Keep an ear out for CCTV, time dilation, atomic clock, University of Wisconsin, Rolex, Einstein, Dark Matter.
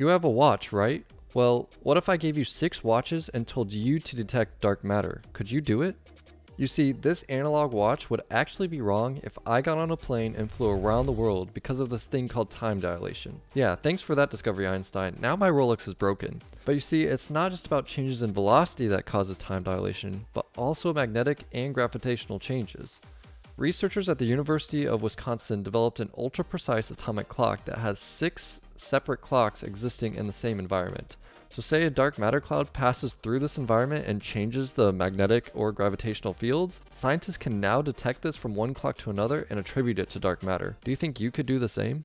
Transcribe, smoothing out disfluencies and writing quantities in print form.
You have a watch, right? Well, what if I gave you 6 watches and told you to detect dark matter? Could you do it? You see, this analog watch would actually be wrong if I got on a plane and flew around the world because of this thing called time dilation. Yeah, thanks for that discovery, Einstein. Now my Rolex is broken. But you see, it's not just about changes in velocity that causes time dilation, but also magnetic and gravitational changes. Researchers at the University of Wisconsin developed an ultra-precise atomic clock that has 6 separate clocks existing in the same environment. So say a dark matter cloud passes through this environment and changes the magnetic or gravitational fields, scientists can now detect this from one clock to another and attribute it to dark matter. Do you think you could do the same?